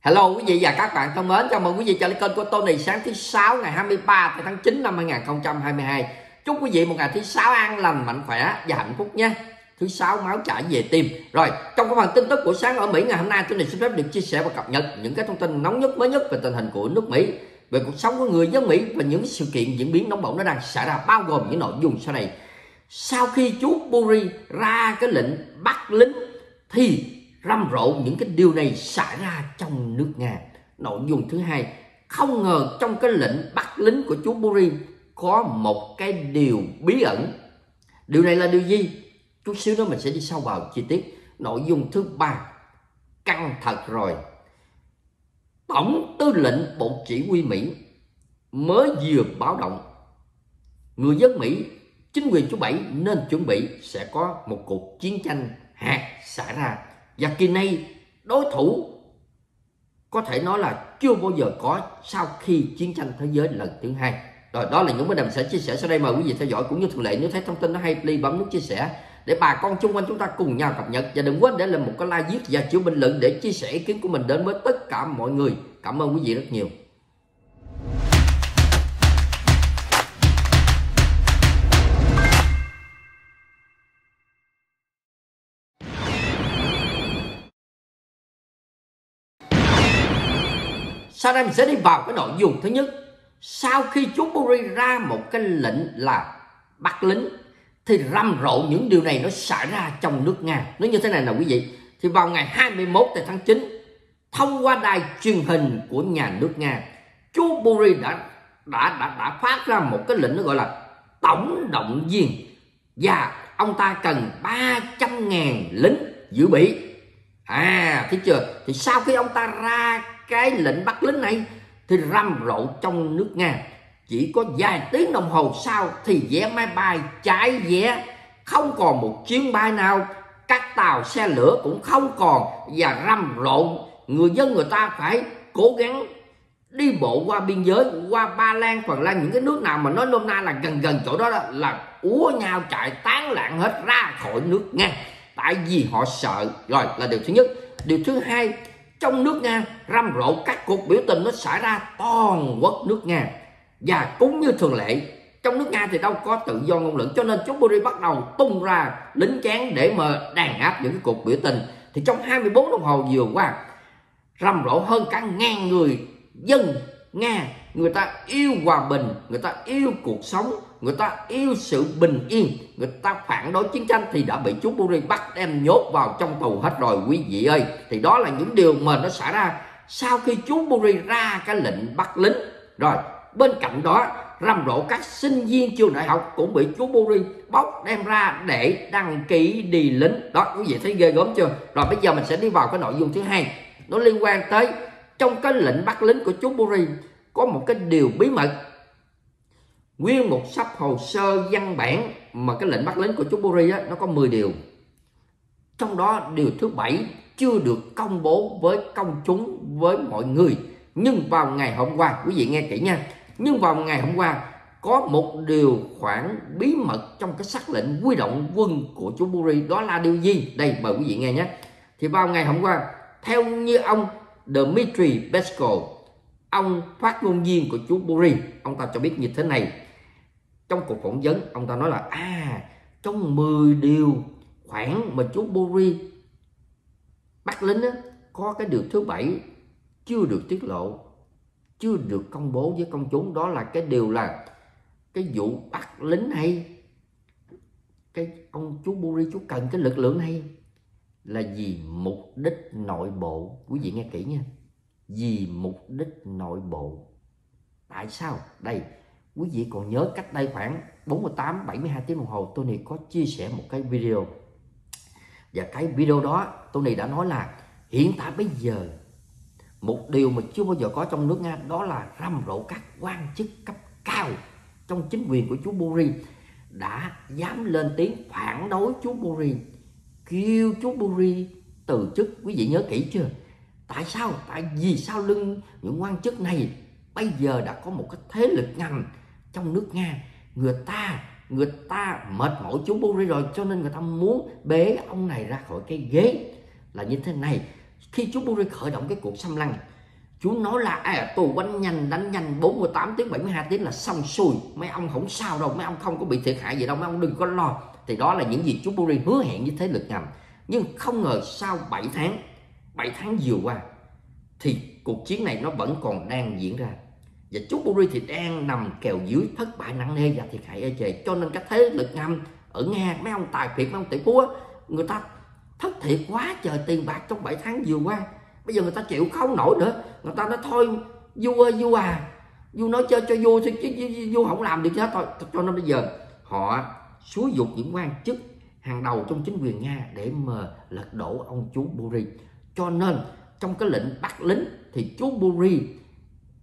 Hello quý vị và các bạn thân mến, chào mừng quý vị trở lại kênh của Tony. Sáng thứ 6 ngày 23 tháng 9 năm 2022. Chúc quý vị một ngày thứ 6 an lành, mạnh khỏe và hạnh phúc nhé. Thứ 6 máu chảy về tim. Rồi, trong cái phần tin tức của sáng ở Mỹ ngày hôm nay, Tony xin phép được chia sẻ và cập nhật những cái thông tin nóng nhất, mới nhất về tình hình của nước Mỹ, về cuộc sống của người dân Mỹ và những sự kiện diễn biến nóng bỏng nó đang xảy ra, bao gồm những nội dung sau này. Sau khi chú Puri ra cái lệnh bắt lính thì rầm rộ những cái điều này xảy ra trong nước Nga. Nội dung thứ hai, không ngờ trong cái lệnh bắt lính của chú Putin có một cái điều bí ẩn. Điều này là điều gì? Chút xíu nữa mình sẽ đi sâu vào chi tiết. Nội dung thứ ba, căng thật rồi. Tổng tư lệnh Bộ Chỉ huy Mỹ mới vừa báo động người dân Mỹ, chính quyền thứ bảy nên chuẩn bị sẽ có một cuộc chiến tranh hạt xảy ra. Và kỳ này đối thủ có thể nói là chưa bao giờ có sau khi chiến tranh thế giới lần thứ hai. Rồi đó là những vấn đề mình sẽ chia sẻ sau đây, mời quý vị theo dõi. Cũng như thường lệ, nếu thấy thông tin nó hay please bấm nút chia sẻ để bà con chung quanh chúng ta cùng nhau cập nhật. Và đừng quên để lại một cái like, viết và chữ bình luận để chia sẻ ý kiến của mình đến với tất cả mọi người. Cảm ơn quý vị rất nhiều. Sau đây mình sẽ đi vào cái nội dung thứ nhất. Sau khi chú Putin ra một cái lệnh là bắt lính thì rầm rộ những điều này nó xảy ra trong nước Nga. Nó như thế này nè quý vị. Thì vào ngày 21 tháng 9, thông qua đài truyền hình của nhà nước Nga, chú Putin đã phát ra một cái lệnh nó gọi là tổng động viên. Và ông ta cần 300.000 lính dự bị. Thấy chưa? Thì sau khi ông ta ra cái lệnh bắt lính này thì rầm rộ trong nước Nga. Chỉ có vài tiếng đồng hồ sau thì vé máy bay cháy vé, không còn một chuyến bay nào, các tàu xe lửa cũng không còn, và rầm rộ người dân người ta phải cố gắng đi bộ qua biên giới, qua Ba Lan, Phần Lan, những cái nước nào mà nói nôm na là gần chỗ đó là úa nhau chạy tán loạn hết ra khỏi nước Nga, tại vì họ sợ. Rồi là điều thứ nhất. Điều thứ hai, trong nước Nga rầm rộ các cuộc biểu tình nó xảy ra toàn quốc nước Nga. Và cũng như thường lệ, trong nước Nga thì đâu có tự do ngôn luận, cho nên chú Putin bắt đầu tung ra lính chán để mà đàn áp những cái cuộc biểu tình. Thì trong 24 đồng hồ vừa qua, rầm rộ hơn cả ngàn người dân Nga. Người ta yêu hòa bình, người ta yêu cuộc sống, người ta yêu sự bình yên, người ta phản đối chiến tranh thì đã bị chú Putin bắt đem nhốt vào trong tù hết rồi quý vị ơi. Thì đó là những điều mà nó xảy ra sau khi chú Putin ra cái lệnh bắt lính. Rồi bên cạnh đó, rầm rộ các sinh viên trường đại học cũng bị chú Putin bóc đem ra để đăng ký đi lính. Đó quý vị thấy ghê gớm chưa? Rồi bây giờ mình sẽ đi vào cái nội dung thứ hai, nó liên quan tới trong cái lệnh bắt lính của chú Putin có một cái điều bí mật. Nguyên một sắp hồ sơ văn bản mà cái lệnh bắt lính của chú Putin nó có 10 điều. Trong đó điều thứ 7 chưa được công bố với công chúng, với mọi người. Nhưng vào ngày hôm qua, quý vị nghe kỹ nha, nhưng vào ngày hôm qua có một điều khoản bí mật trong cái sắc lệnh huy động quân của chú Putin. Đó là điều gì? Đây mời quý vị nghe nhé. Thì vào ngày hôm qua, theo như ông Dmitry Pesko, ông phát ngôn viên của chú Putin, ông ta cho biết như thế này. Trong cuộc phỏng vấn, ông ta nói là trong 10 điều khoản mà chú Putin bắt lính á, có cái điều thứ 7 chưa được tiết lộ, chưa được công bố với công chúng. Đó là cái điều là cái vụ bắt lính hay cái ông chú Putin chú cần cái lực lượng hay là vì mục đích nội bộ. Quý vị nghe kỹ nha, vì mục đích nội bộ. Tại sao? Đây, quý vị còn nhớ cách đây khoảng 48-72 tiếng đồng hồ, Tony có chia sẻ một cái video. Và cái video đó Tony đã nói là hiện tại bây giờ một điều mà chưa bao giờ có trong nước Nga, đó là rầm rộ các quan chức cấp cao trong chính quyền của chú Putin đã dám lên tiếng phản đối chú Putin, kêu chú Putin từ chức. Quý vị nhớ kỹ chưa? Tại sao? Tại vì sau lưng những quan chức này bây giờ đã có một cái thế lực ngầm trong nước Nga. Người ta mệt mỏi chú Putin rồi, cho nên người ta muốn bế ông này ra khỏi cái ghế là như thế này. khi chú Putin khởi động cái cuộc xâm lăng, chú nói là tù bắn nhanh, đánh nhanh 48 tiếng 72 tiếng là xong xuôi, mấy ông không sao đâu, mấy ông không có bị thiệt hại gì đâu, mấy ông đừng có lo. Thì đó là những gì chú Putin hứa hẹn với thế lực ngầm. Nhưng không ngờ sau 7 tháng vừa qua thì cuộc chiến này nó vẫn còn đang diễn ra, và chú Putin thì đang nằm kèo dưới thất bại nặng nề và thiệt hại ê chề. Cho nên các thế lực ngầm ở Nga, mấy ông tài phiệt, mấy ông tỷ phú, người ta thất thiệt quá trời tiền bạc trong 7 tháng vừa qua. Bây giờ người ta chịu không nổi nữa, người ta nói thôi vua ơi, vua à, vua nói chơi cho vua thì chứ vua không làm được chứ thôi. Cho nên bây giờ họ xúi dục những quan chức hàng đầu trong chính quyền Nga để mà lật đổ ông chú Putin. Cho nên trong cái lệnh bắt lính thì chú Putin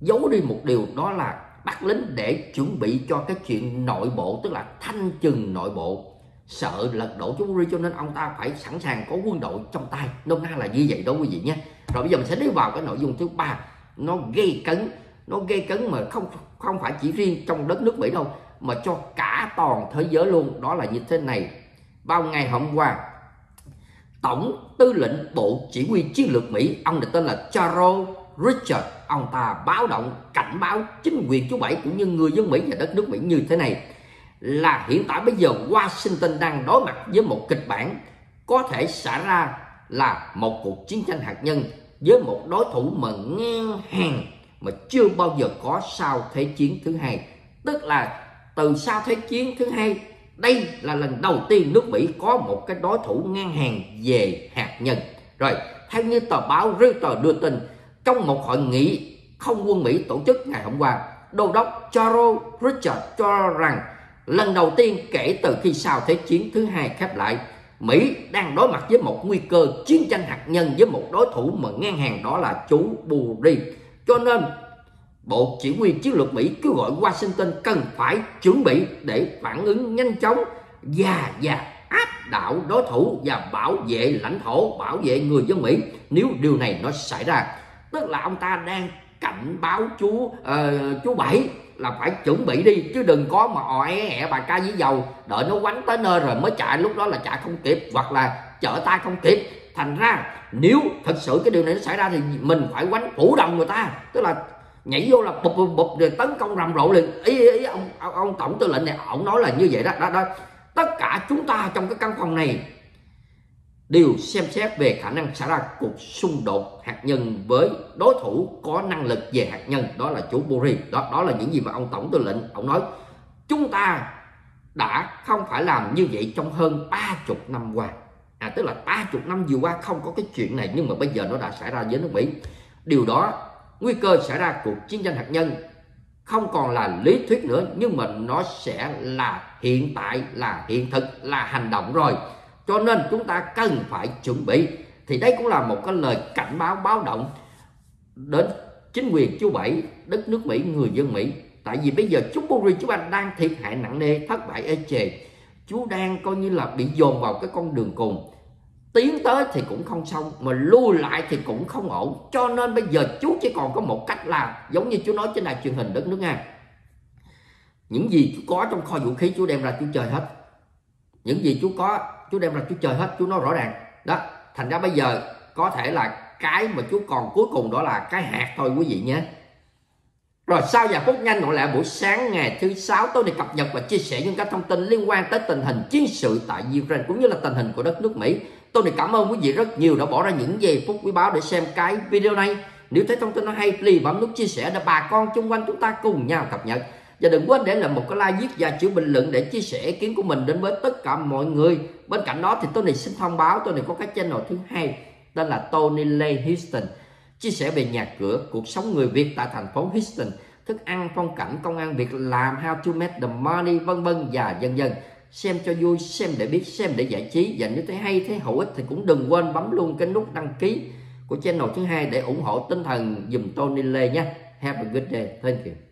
giấu đi một điều, đó là bắt lính để chuẩn bị cho cái chuyện nội bộ, tức là thanh trừng nội bộ, sợ lật đổ chú Putin, cho nên ông ta phải sẵn sàng có quân đội trong tay. Nôm na là như vậy đó quý vị nhé. Rồi bây giờ mình sẽ đi vào cái nội dung thứ ba, nó gây cấn mà không phải chỉ riêng trong đất nước Mỹ đâu, mà cho cả toàn thế giới luôn. Đó là như thế này: vào ngày hôm qua, Tổng Tư lệnh Bộ Chỉ huy Chiến lược Mỹ, ông được tên là Charles Richard, ông ta báo động cảnh báo chính quyền chú Bảy cũng như người dân Mỹ và đất nước Mỹ như thế này là hiện tại bây giờ Washington đang đối mặt với một kịch bản có thể xảy ra là một cuộc chiến tranh hạt nhân với một đối thủ mà ngang hàng mà chưa bao giờ có sau Thế chiến thứ hai. Tức là từ sau Thế chiến thứ hai, đây là lần đầu tiên nước Mỹ có một cái đối thủ ngang hàng về hạt nhân. Rồi, theo như tờ báo Reuters đưa tin, trong một hội nghị không quân Mỹ tổ chức ngày hôm qua, Đô đốc Charles Richard cho rằng lần đầu tiên kể từ khi sau Thế chiến thứ hai khép lại, Mỹ đang đối mặt với một nguy cơ chiến tranh hạt nhân với một đối thủ mà ngang hàng, đó là chú Putin. Cho nên Bộ Chỉ huy Chiến lược Mỹ kêu gọi Washington cần phải chuẩn bị để phản ứng nhanh chóng và áp đảo đối thủ và bảo vệ lãnh thổ, bảo vệ người dân Mỹ nếu điều này nó xảy ra. Tức là ông ta đang cảnh báo chú Bảy là phải chuẩn bị đi, chứ đừng có mà ẹ bà ca với dầu, đợi nó quánh tới nơi rồi mới chạy, lúc đó là chạy không kịp hoặc là chở tay không kịp. Thành ra nếu thật sự cái điều này nó xảy ra thì mình phải quánh phủ đồng người ta, tức là nhảy vô là bụp rồi tấn công rầm rộ liền. Ý ông Tổng Tư lệnh này, ông nói là như vậy đó. Tất cả chúng ta trong cái căn phòng này đều xem xét về khả năng xảy ra cuộc xung đột hạt nhân với đối thủ có năng lực về hạt nhân, đó là chú Putin. Đó là những gì mà ông Tổng Tư lệnh ông nói. Chúng ta đã không phải làm như vậy trong hơn 30 năm qua, tức là 30 năm vừa qua không có cái chuyện này, nhưng mà bây giờ nó đã xảy ra với nước Mỹ. Điều đó, nguy cơ xảy ra cuộc chiến tranh hạt nhân không còn là lý thuyết nữa, nhưng mà nó sẽ là hiện tại, là hiện thực, là hành động rồi. Cho nên chúng ta cần phải chuẩn bị. Thì đây cũng là một cái lời cảnh báo, báo động đến chính quyền chú Bảy, đất nước Mỹ, người dân Mỹ. Tại vì bây giờ chú Putin, chú Anh đang thiệt hại nặng nề, thất bại ê chề. Chú đang coi như là bị dồn vào cái con đường cùng, tiến tới thì cũng không xong, mà lui lại thì cũng không ổn. Cho nên bây giờ chú chỉ còn có một cách là giống như chú nói trên đài truyền hình đất nước Nga: những gì chú có trong kho vũ khí chú đem ra chú chơi hết, những gì chú có chú đem ra chú chơi hết, chú nói rõ ràng đó. Thành ra bây giờ có thể là cái mà chú còn cuối cùng đó là cái hạt thôi quý vị nhé. Rồi sau giờ phút nhanh nội lệ buổi sáng ngày thứ Sáu, tôi đi cập nhật và chia sẻ những các thông tin liên quan tới tình hình chiến sự tại Ukraine cũng như là tình hình của đất nước Mỹ. Tôi thì cảm ơn quý vị rất nhiều đã bỏ ra những giây phút quý báu để xem cái video này. Nếu thấy thông tin nó hay, please bấm nút chia sẻ để bà con chung quanh chúng ta cùng nhau cập nhật. Và đừng quên để lại một cái like, viết và chữ bình luận để chia sẻ ý kiến của mình đến với tất cả mọi người. Bên cạnh đó thì tôi này xin thông báo, tôi này có cái channel thứ hai tên là Tony Lê Houston, chia sẻ về nhà cửa, cuộc sống người Việt tại thành phố Houston, thức ăn, phong cảnh, công ăn việc làm, how to make the money, vân vân và vân vân. Xem cho vui, xem để biết, xem để giải trí. Và nếu thấy hay, thấy hữu ích thì cũng đừng quên bấm luôn cái nút đăng ký của channel thứ hai để ủng hộ tinh thần dùm Tony Lê nha. Have a good day. Thank you.